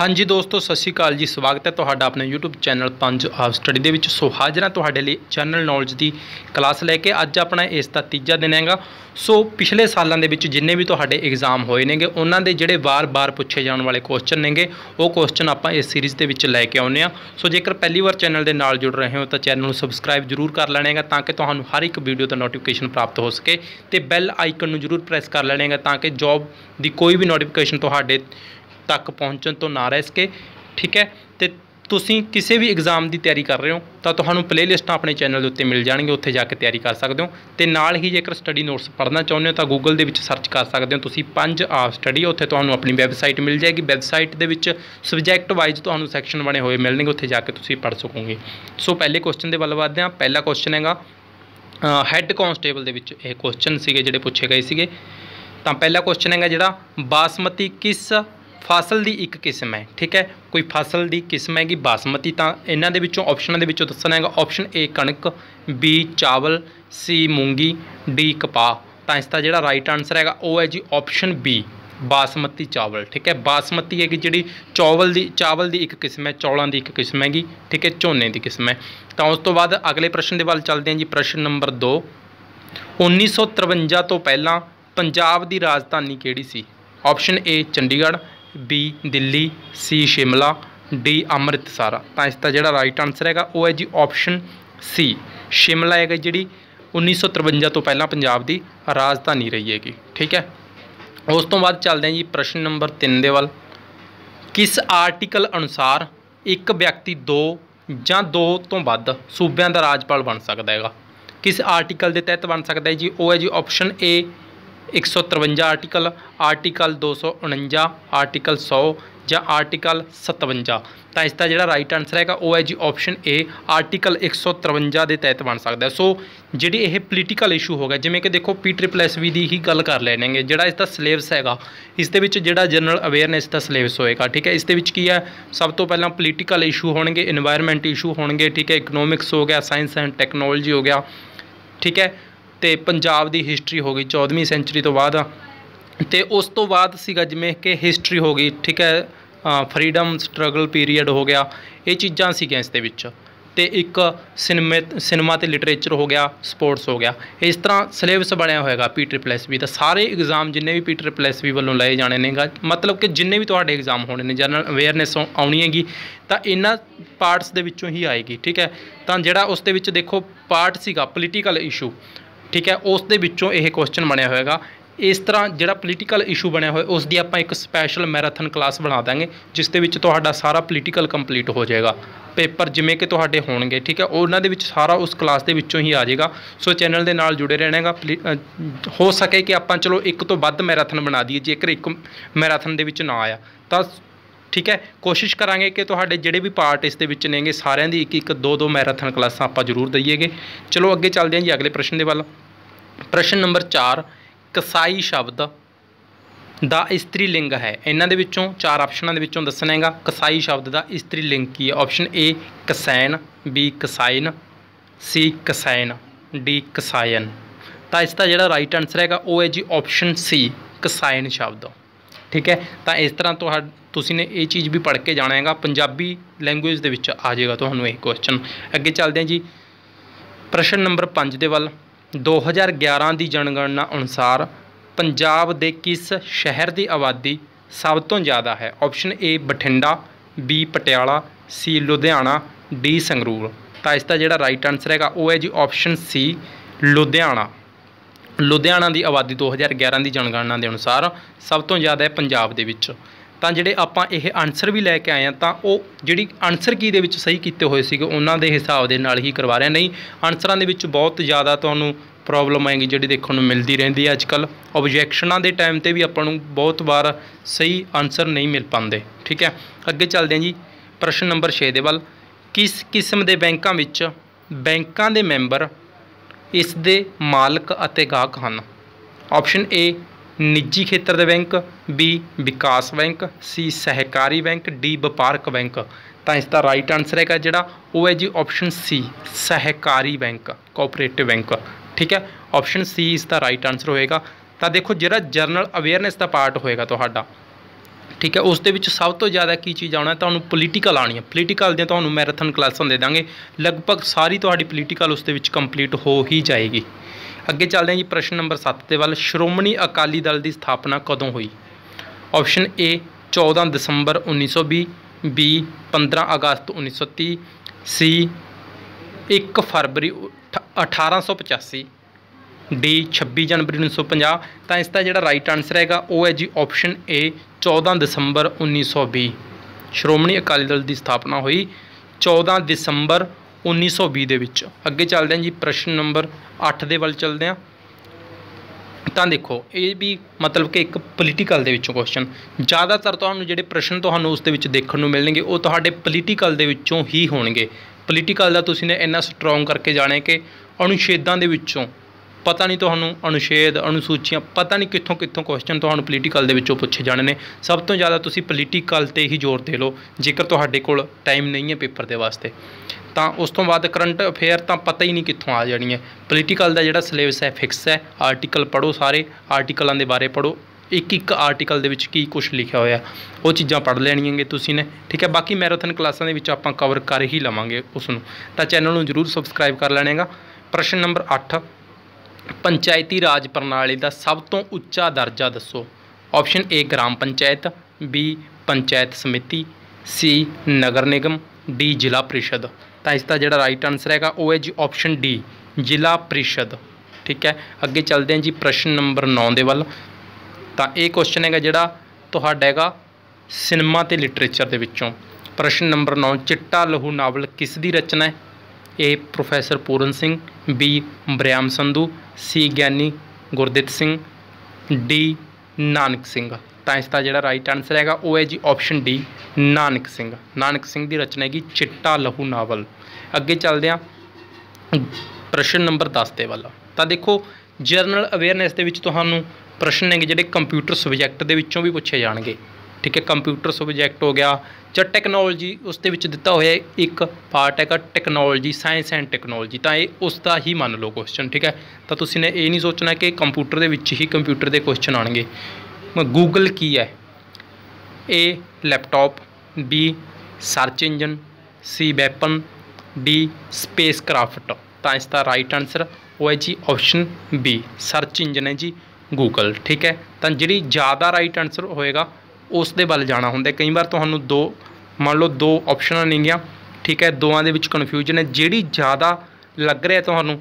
हाँ जी दोस्तों, सत श्री अकाल जी। स्वागत है तुहाडा अपने यूट्यूब चैनल पंज आब स्टडी दे विच। सो हाजिर हां तुहाडे लई जनरल नॉलेज की क्लास लैके। अज अपना इस दा तीजा दिन हैगा। सो पिछले सालों के जिन्ने भी तुहाडे एग्जाम होए नेगे उन्होंने जोड़े बार बार पूछे जाने वाले क्वेश्चन नेगे वो क्वेश्चन आप इस सीरीज़ के विच लैके आउने आ। सो जेकर पहली बार चैनल के नाल जुड़ रहे हो तो चैनल सबसक्राइब जरूर कर लैणेगा ताकि तुहानूं हर एक वीडियो का नोटिफिकेशन प्राप्त हो सके। तो बैल आइकन जरूर प्रेस कर लैणेगा ताकि जॉब की कोई भी नोटिफिकेशन तुहाडे तक पहुँचन तो ना रह सके। ठीक है, तो तुसीं किसी भी एग्जाम की तैयारी कर रहे हो तो तुहानूं प्ले लिस्ट अपने चैनल उत्ते मिल जाएगी, उत्थे जाके तैयारी कर सकते हो। तो नाल ही जेकर स्टडी नोट्स पढ़ना चाहुंदे हो तो गूगल दे विच सर्च कर सकते हो तुसीं पंज आब स्टडी, उत्थे तुहानूं अपनी वैबसाइट मिल जाएगी। वैबसाइट दे विच सबजैक्ट वाइज तुहानूं सैक्शन बने हुए मिलणगे, उत्थे जाके तुसीं पढ़ सकोगे। सो पहले क्वेश्चन दे वल वधदे हां। पहला क्वेश्चन हैगा हैड कॉन्स्टेबल दे विच इह क्वेश्चन सीगे जिहड़े पूछे गए सीगे। तां पहला क्वेश्चन हैगा जिहड़ा बासमती किस फासल की एक किस्म है। ठीक है, कोई फसल की किस्म हैगी बासमती। तो इन्हां दे विच्चों ऑप्शनां दे विच्चों दस्सना हैगा। ऑप्शन ए कणक, बी चावल, सी मूंगी, डी कपाह। तो इसका जिहड़ा राइट आंसर हैगा वह है जी ऑप्शन बी बासमती चावल। ठीक है, बासमती हैगी जिहड़ी चावल की एक किस्म है, चौलों की एक किस्म हैगी। ठीक है, झोने की किस्म है। तो उस तो बाद अगले प्रश्न के वाल चलते हैं जी। प्रश्न नंबर 2, 1953 तो पहला पंजाब की राजधानी किहड़ी सी। Option A Chandigarh, B Delhi, C Shimla, D Amritsar. तो इसका जोड़ा राइट आंसर हैगा वह है जी ऑप्शन सी शिमला हैगा, जी 1953 तो पहला पंजाब की राजधानी रही हैगी। ठीक है, उस तो बाद चलते हैं जी प्रश्न नंबर 3 दे वाल। किस आर्टिकल अनुसार एक व्यक्ति दो या दो तो वध सूबे का राजपाल बन सकता हैगा। किस आर्टिकल के तहत बन सकता है जी, वह है जी option A 153 article, article 249, article 100 या आर्टिकल 57। तो इसका जोड़ा राइट आंसर हैगा वह है जी ऑप्शन ए आर्टिकल 153 के तहत बन सकता है। सो जी ये पोलीटिकल इशू हो गया, जिमें कि देखो PSSSB की ही गल कर लेंगे। जोड़ा इसका सिलेबस हैगा इस जोड़ा जनरल अवेयरनेस का सिलेबस होएगा। ठीक है, इस है सब तो पहला पोलीटिकल इशू होणगे, इन्वायरमेंट इशू होणगे। ठीक है, इकनोमिक्स हो गया, साइंस एंड टैक्नोलॉजी हो गया। ठीक है, तो पंजाब की हिस्टरी हो गई 14वीं सेंचुरी तो बाद। तो उस तो बाद जिमें कि हिस्टरी हो गई। ठीक है, फ्रीडम स्ट्रगल पीरीयड हो गया, ये चीज़ा सगिया इस दे विच। ते एक सिनेमा तो लिटरेचर हो गया, स्पोर्ट्स हो गया। इस तरह सिलेबस बनया होएगा PSSSB का। सारे एग्जाम जिन्हें भी PSSSB वालों लाए जाने ने, मतलब कि जिन्हें भी तुहाडे एग्जाम होने ने जनरल अवेयरनेस आनी हैगी तो इन्हां पार्ट्स के विचों ही आएगी। ठीक है, तो जिहड़ा उस दे विच देखो पार्ट सीगा पोलीटिकल इशू। ठीक है, उस दे विच्चों यह क्वेश्चन बनया होएगा। इस तरह जिहड़ा पोलीटिकल इशू बनया होए उस दी आपां एक स्पैशल मैराथन क्लास बना देंगे जिस दे विच तुहाडा सारा पोलीटिकल कंप्लीट हो जाएगा। पेपर जिमें कि तुहाडे होणगे, ठीक है, उन्हां दे विच सारा उस क्लास दे विच्चों ही आ जाएगा। सो चैनल दे नाल जुड़े रहणेगा। हो सके कि आपां चलो एक तो वध मैराथन बना दीए जेकर एक मैराथन दे विच ना आया तो। ठीक है, कोशिश करांगे कि तुहाडे जिहड़े भी पार्ट इस दे विच नेगे सारिआं दी एक एक दो दो मैराथन क्लासां आपां जरूर दईएगे। चलो अगे चलदे हां जी अगले प्रश्न दे वल। प्रश्न नंबर 4, कसाई शब्द दा इस्तरी लिंग है। इन्हां दे विच्चों चार ऑप्शनां दे विच्चों दस्सना हैगा कसाई शब्द दा इस्तरी लिंग की है। ऑप्शन ए कसैन, बी कसाइन, सी कसैन, डी कसायन। तो इसका जिहड़ा राइट आंसर हैगा वह है जी ऑप्शन सी कसायन शब्द। ठीक है, तो इस तरह तुसीं ने ये चीज़ भी पढ़ के जाना हैगा, पंजाबी लैंगुएज दे विच आ जाएगा तुहानूं ये क्वेश्चन। अगे चलदे हां जी प्रश्न नंबर 5 दे वल। 2011 की जनगणना अनुसार पंजाब के किस शहर की आबादी सब तो ज़्यादा है। Option A Bathinda, B Patiala, C Ludhiana, D Sangrur. तो इसका जोड़ा राइट आंसर हैगा वह है जी ऑप्शन सी लुधियाना। लुधियाना की आबादी 2011 की जनगणना के अनुसार सब तो ज़्यादा है पंजाब के विच। तो जोड़े आपां ये आंसर भी लैके आए हैं तो वह जी आंसर की दे विच सही किए हुए सी उन्होंने हिसाब के नाल ही करवा रहे हैं। नहीं, आंसरों के विच बहुत ज़्यादा तुहानूं प्रॉब्लम आएगी जी देखने को मिलती रहिंदी है अजकल। ऑबजैक्शनों के टाइम पर भी आपां बहुत बार सही आंसर नहीं मिल पाते। ठीक है, अगे चलते हैं जी प्रश्न नंबर 6 दे वल। किस किस्म के बैंकों के मैंबर इस दे मालक अते गाहक हैं। ऑप्शन ए निजी खेत्र के बैंक, बी विकास बैंक, सी सहकारी बैंक, डी व्यापारक बैंक। तो इसका राइट आंसर हैगा जिहड़ा वह है जी ऑप्शन सी सहकारी बैंक, कोऑपरेटिव बैंक। ठीक है, ऑप्शन सी इसका राइट आंसर होएगा। तो देखो जिहड़ा जनरल अवेयरनेस का पार्ट होएगा तुहाडा ठीक है। उस सब तो ज़्यादा की चीज़ आना तो पोलीटिकल आनी है, पोलीटिकल दू मैराथन क्लासा दे देंगे, लगभग सारी थोड़ी पोलीटिकल उस कंप्लीट हो ही जाएगी। अगे चलते हैं जी प्रश्न नंबर 7 के वाल। श्रोमणी अकाली दल की स्थापना कदों हुई? ऑप्शन ए 14 दिसंबर 1920, बी 15 अगस्त 1930, सी 1 फरवरी 1885, डी 26 जनवरी 1950। तो इसका जो राइट आंसर है वह है जी ऑप्शन ए 14 दिसंबर 1920। श्रोमणी अकाली दल की स्थापना हुई 14 दिसंबर 1920 ਦੇ ਵਿੱਚ। ਅੱਗੇ ਚੱਲਦੇ ਹਾਂ ਜੀ ਪ੍ਰਸ਼ਨ ਨੰਬਰ 8 ਦੇ ਵੱਲ ਚੱਲਦੇ ਹਾਂ। ਤਾਂ ਦੇਖੋ ਇਹ ਵੀ ਮਤਲਬ ਕਿ ਇੱਕ ਪੋਲੀਟੀਕਲ ਦੇ ਵਿੱਚੋਂ ਕੁਐਸਚਨ, ਜ਼ਿਆਦਾਤਰ ਤੁਹਾਨੂੰ ਜਿਹੜੇ ਪ੍ਰਸ਼ਨ ਤੁਹਾਨੂੰ ਉਸ ਦੇ ਵਿੱਚ ਦੇਖਣ ਨੂੰ ਮਿਲਣਗੇ ਉਹ ਤੁਹਾਡੇ ਪੋਲੀਟੀਕਲ ਦੇ ਵਿੱਚੋਂ ਹੀ ਹੋਣਗੇ। ਪੋਲੀਟੀਕਲ ਦਾ ਤੁਸੀਂ ਨੇ ਇੰਨਾ ਸਟਰੋਂਗ ਕਰਕੇ ਜਾਣੇ ਕਿ ਅਨੁਛੇਦਾਂ ਦੇ ਵਿੱਚੋਂ पता नहीं, तो अनुच्छेद अनुसूचियाँ पता नहीं कितों कितों क्वेश्चन तो पोलीटिकल के पूछे जाने ने। सब तो ज़्यादा तुसी पोलीटिकल ते ही जोर दे लो जेकर तुहाडे कोल टाइम नहीं है पेपर के वास्ते। तो उस तो बाद करंट अफेयर तो पता ही नहीं कितों आ जानी है। पोलीटिकल का जिहड़ा सिलेबस है फिक्स है, आर्टिकल पढ़ो, सारे आर्टिकलों के बारे पढ़ो, एक एक आर्टिकल की कुछ लिखा हुआ है वो चीज़ा पढ़ लैनियाँ तुसी ने, ठीक है। बाकी मैराथन क्लासा के आप कवर कर ही लवेंगे उसनूं, तो चैनल में जरूर सबसक्राइब कर लैणेगा। प्रश्न नंबर 8 पंचायती राज प्रणाली का सब तो उच्चा दर्जा दसो। ऑप्शन ए ग्राम पंचायत, बी पंचायत समिति, सी नगर निगम, डी जिला परिषद। तो इसका जो राइट आंसर है वह है जी ऑप्शन डी जिला परिषद, ठीक है। अगे चलते हैं जी प्रश्न नंबर 9 के वाल। तो ये क्वेश्चन है जोड़ा तो है सिनेमा तो लिटरेचर के। प्रश्न नंबर 9 चिट्टा लहू नावल किस दी रचना है? A professor Puran Singh, B Briyam Sandhu, C Giani Gurdit Singh, D Nanak Singh. तो इसका जो राइट आंसर है वह है जी ऑप्शन डी नानक सिंह। नानक सिंह की रचना है चिट्टा लहू नावल। अगे चलते हैं प्रश्न नंबर 10 के वाल। तो देखो जनरल अवेयरनैस के तो प्रश्न है जोड़े कंप्यूटर सबजैक्ट के भी पूछे जाएंगे, ठीक है। कंप्यूटर सबजैक्ट हो गया ज टैक्नोलॉजी उस दिता होया एक पार्ट है टैक्नोलॉजी साइंस एंड टैक्नोलॉजी, तो ये उसका ही मान लो क्वेश्चन, ठीक है। तो तुसी ने ये नहीं सोचना कि कंप्यूटर के ही कंप्यूटर के क्वेश्चन आएंगे। गूगल की है? A laptop, B search engine, C weapon, D spacecraft. तो इसका राइट आंसर वो है जी ऑप्शन बी सर्च इंजन है जी गूगल, ठीक है। तो जी ज़्यादा राइट आंसर होएगा उस दे वाल जाना हुंदा। कई बार तुहानू दो मान लो दो ऑप्शन नहीं गया, ठीक है, दोवां दे विच कन्फ्यूजन है, जिहड़ी ज़्यादा लग रहा है तुहानू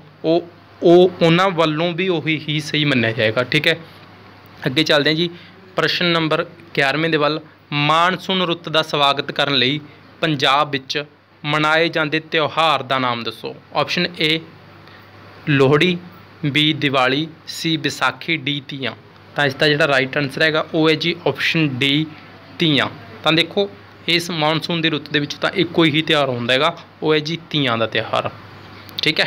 उन्हां वालों भी उही ही सही मन्निया जाएगा, ठीक है। अगे चलते हैं जी प्रश्न नंबर 11वें दे वाल। मानसून रुत का स्वागत करने लई पंजाब विच मनाए जाते त्यौहार का नाम दसो। Option A Lohri, B Diwali, C Visakhi, D Teeyan. तो इसका जो राइट आंसर है वह है जी ऑप्शन डी तीयां। तो देखो इस मानसून की रुत्त के एको ही त्यौहार होंदा है वह है जी तीयां का त्यौहार, ठीक है।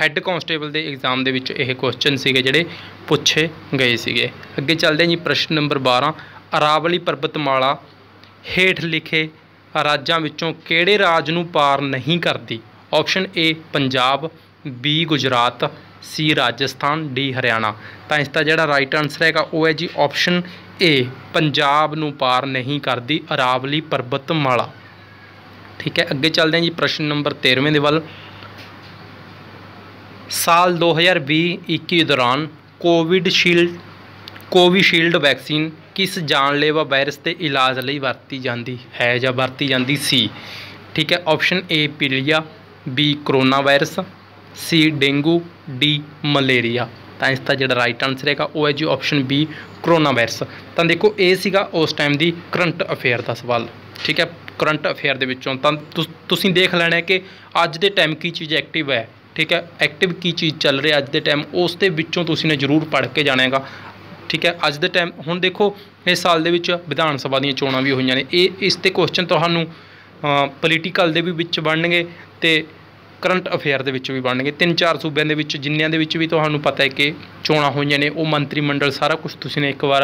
हैड कॉन्स्टेबल के एग्जाम के क्वेश्चन से जोड़े पूछे गए थे। अगे चलते हैं जी प्रश्न नंबर 12। अरावली पर्वतमाला हेठ लिखे राज्यों विचों किहड़े राज नूं पार नहीं करती? Option A Punjab, B Gujarat, C Rajasthan, D Haryana. तो इसका जो राइट आंसर है वह है जी ऑप्शन ए पंजाब नूं पार नहीं करती अरावली पर्वतमाला, ठीक है। अगे चलते हैं जी प्रश्न नंबर 13वें दे वल। साल 2020-21 दौरान कोविशील्ड वैक्सीन किस जानलेवा वायरस के इलाज लई वरती जाती है या वरती जाती सी, ठीक है। ऑप्शन ए पीलिया, B corona virus, C dengue, D malaria. तो इसका जो राइट आंसर है वह है जी ऑप्शन बी करोना वायरस। तो देखो ये सीगा उस टाइम की करंट अफेयर का सवाल, ठीक है। करंट अफेयर के विचों तुसीं देख लैणा है कि अज के टाइम की चीज़ एक्टिव है, ठीक है, एक्टिव की चीज़ चल रही है अज के टाइम, उस दे विचों तुसीं ने जरूर पढ़ के जानेगा, ठीक है। अज के टाइम हुण देखो इस साल दे विच विधान सभा दीयां चोणां भी होईयां ने, इस ते क्वेश्चन तुहानूं पोलीटिकल दे भी बणनगे ते करंट अफेयर के भी बन गए। 3-4 सूबे के जिन्हों के भी तो पता है कि चोणां होईयां ने, वो मंत्रिमंडल सारा कुछ तुसीं ने एक बार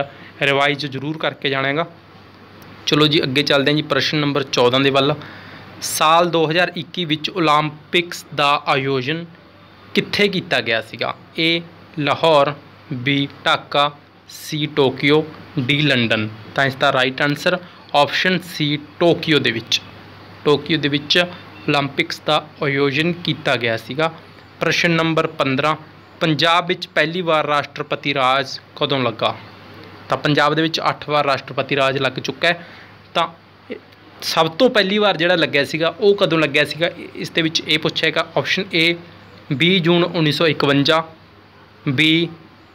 रिवाइज जरूर करके जानेगा। चलो जी अगे चलते हैं जी प्रश्न नंबर 14 के वाल। साल 2021 ओलंपिक्स का आयोजन कित्थे किया गया सीगा? A Lahore, B Dhaka, C Tokyo, D London. तो इसका right answer option C Tokyo दे विच। टोक्यो दे विच ओलंपिक्स का आयोजन किया गया सीगा। प्रश्न नंबर 15, पंजाब विच पहली बार राष्ट्रपति राज कदों लगा? तो पंजाब दे विच 8 बार राष्ट्रपति राज लग चुका है। तो सब तो पहली बार जिहड़ा लग्या सीगा वो कदों लग्या सीगा, इस दे विच ए पुछेगा ऑप्शन ए 20 जून 1951, बी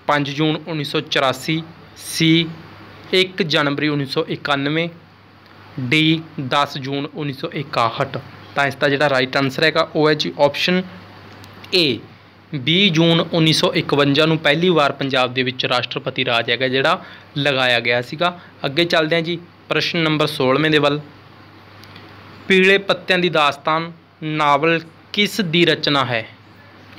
5 जून 1984, सी 1 जनवरी 1991, डी 10 जून 1961। तो इसका जो राइट आंसर है वह है जी ऑप्शन ए 20 जून 1951 में पहली बार पंजाब के विच राष्ट्रपति राज है जोड़ा लगाया गया सीगा। अगे चलते हैं जी प्रश्न नंबर 16वें दे वल। पीले पत्तियां दी दास्तान नावल किस दी रचना है?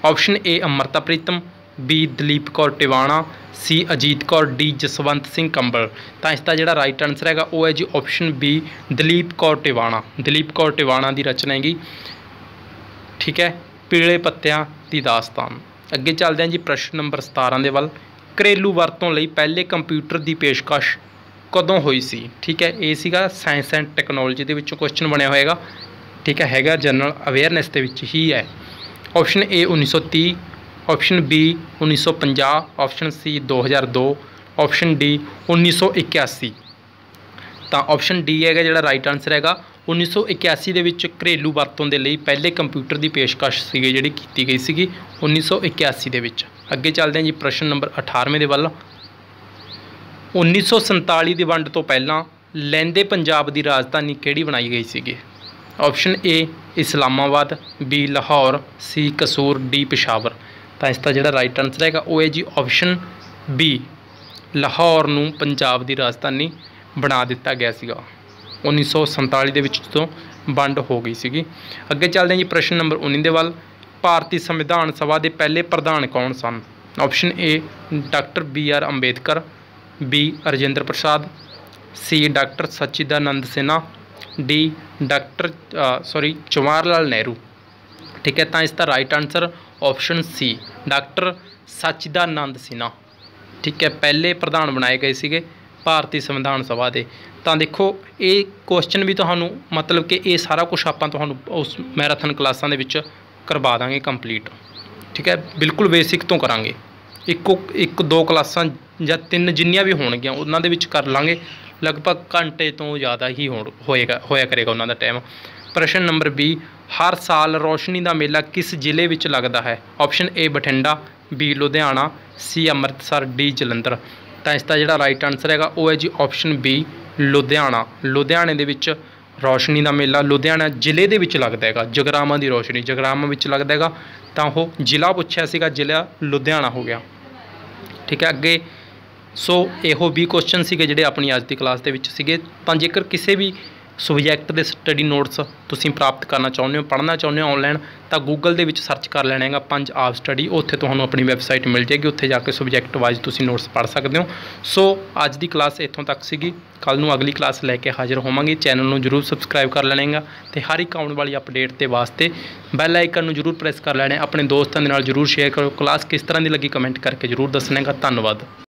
Option A Amrita Pritam, B Dalip Kaur Tiwana, C Ajit Kaur, D Jaswant Singh Kanwal. तो इसका जो राइट आंसर है वह है जी ऑप्शन बी दलीप कौर टिवाणा। दलीप कौर टिवाणा की रचना हैगी, ठीक है, पीले पत्तियां दी दास्तान। अगे चलते हैं जी प्रश्न नंबर 17 के वल। घरेलू वरतों लई पहले कंप्यूटर की पेशकश कदों हुई सी? ठीक है, ये सीगा साइंस एंड टैक्नोलॉजी के विचों क्वेश्चन बनया होएगा, ठीक है, हैगा जनरल अवेयरनेस के विच ही है। Option A 1930, option B 1950, option C 2002, option D 1981। तो ऑप्शन डी है जो राइट आंसर है 1981 के विच घरेलू वरतों के लिए पहले कंप्यूटर की पेशकश सी जी की गई सी 1981 के विच। अगे चलते हैं जी प्रश्न नंबर 18वें दे वल। 1947 की वंड तो पहला लैंदे पंजाब की राजधानी केड़ी बनाई गई सी? Option A Islamabad, B Lahore, C Kasur, D Peshawar. तो इसका जो राइट आंसर है वह है जी ऑप्शन बी लाहौर नूं पंजाब की राजधानी बना दिता गया सीगा 1947 के विच तो वंड हो गई सी। अगे चलते हैं जी प्रश्न नंबर 19 के वाल। भारतीय संविधान सभा के पहले प्रधान कौन सन? Option A doctor BR Ambedkar, B Rajendra Prasad, C doctor Sachchidanand Sinha, D doctor Jawahar Lal Nehru. ठीक है, तो इसका right answer option C doctor Sachchidanand Sinha, ठीक है, पहले प्रधान बनाए गए थे भारतीय संविधान सभा के। तो देखो ये क्वेश्चन भी तू मतलब कि ये सारा कुछ आप उस मैराथन क्लासा के करवा देंगे कंप्लीट, ठीक है, बिल्कुल बेसिक तो करा, एक दो क्लासा या 3 जिन्नियां भी होणगियां उन्हां दे विच कर लांगे, लगभग घंटे तो ज़्यादा ही होया करेगा उन्हां दा टाइम। प्रश्न नंबर 20, हर साल रोशनी का मेला किस जिले में लगता है? Option A Bathinda, B Ludhiana, C Amritsar, D Jalandhar. तो इसका जो राइट आंसर है वह है जी ऑप्शन बी लुधियाना। लुधियाने दे विच रोशनी का मेला लुधियाना जिले दे विच लगता है, जगरावां की रोशनी जगरावां विच लगता है, तो वह जिला पूछा सीगा, जिला लुधियाना हो गया, ठीक है। अगे सो इहो भी क्वेश्चन सीगे जिहड़े अपनी अज दी क्लास दे विच सीगे। तां जेकर किसी भी सबजैक्ट के स्टडी नोट्स तुसीं प्राप्त करना चाहुंदे हो, पढ़ना चाहुंदे हो ऑनलाइन, तो गूगल दे विच सर्च कर लेना है पंज आप स्टडी, उत्थे तुहानूं अपनी वैबसाइट मिल जाएगी, उत्थे जाके सबजैक्ट वाइज तुसीं नोट्स पढ़ सकदे हो। सो अज दी क्लास इत्थों तक सीगी, कल नूं अगली क्लास लैके हाजिर होवांगे। चैनल नूं जरूर सबसक्राइब कर लैणा ते हर एक आउण वाली अपडेट के वास्ते बैल आइकन नूं जरूर प्रेस कर लैणा। अपने दोस्तों के नाल जरूर शेयर करो। क्लास किस तरह की लगी कमेंट करके जरूर दसणा। धन्नवाद।